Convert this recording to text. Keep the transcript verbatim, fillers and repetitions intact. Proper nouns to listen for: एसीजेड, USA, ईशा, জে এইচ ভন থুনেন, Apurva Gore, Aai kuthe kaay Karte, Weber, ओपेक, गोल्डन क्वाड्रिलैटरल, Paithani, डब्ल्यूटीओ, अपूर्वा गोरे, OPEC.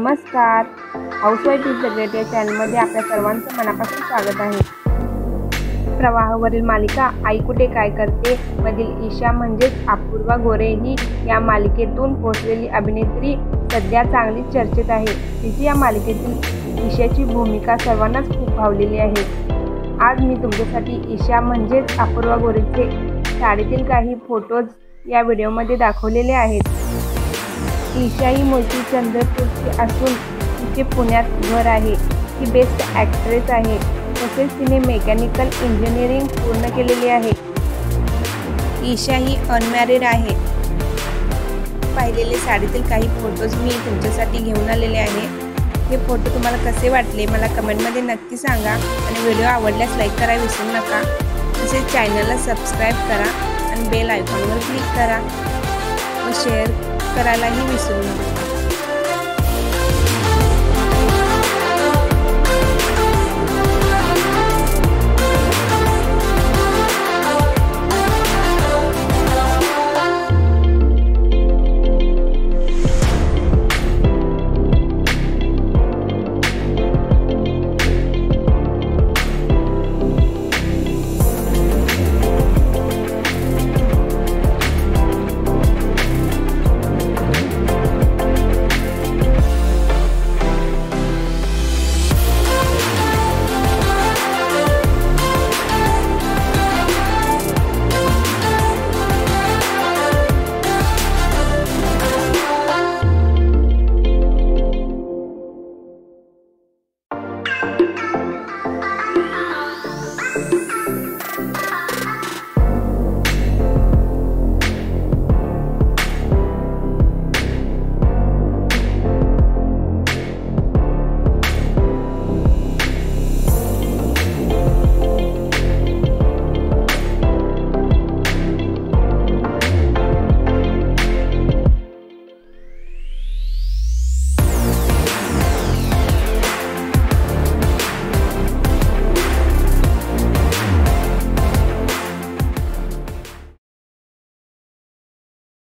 नमस्कार, housewife is the greatest चॅनलमध्ये आपल्या सर्वांचं मनापासून स्वागत आहे। प्रवाहावरील मालिका आई कुठे काय करते मधील ईशा म्हणजेच अपूर्वा गोरे ही या मालिकेतून पोहोचलेली अभिनेत्री सध्या चांगली चर्चेत आहे। तिची या मालिकेतील ईशाची भूमिका सर्वांनाच खूप भावलेली आहे। आज मी तुमच्यासाठी ईशा म्हणजेच अपूर्वा गोरेचे शाळेतील काही फोटोज या व्हिडिओमध्ये दाखवलेले आहेत। ईशा ही मूळची चंद्रपूरची असून तिचे पुण्यात घर आहे। ती बेस्ट ॲक्ट्रेस आहे, तसेच तिने मेकॅनिकल इंजिनिअरिंग पूर्ण केलेली आहे। ईशा ही अनमॅरिड आहे। पाहिलेले साडीतील काही फोटोज मी तुमच्यासाठी घेऊन आलेले आहे। हे फोटो तुम्हाला कसे वाटले मला कमेंटमध्ये नक्की सांगा आणि व्हिडिओ आवडल्यास लाईक करायला विसरू नका। तसेच चॅनलला सबस्क्राईब करा आणि बेल आयकॉनवर क्लिक करा व शेअर करायलाही विसरू नका।